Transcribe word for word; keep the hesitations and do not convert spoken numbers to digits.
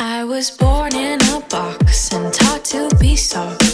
I was born in a box and taught to be soft.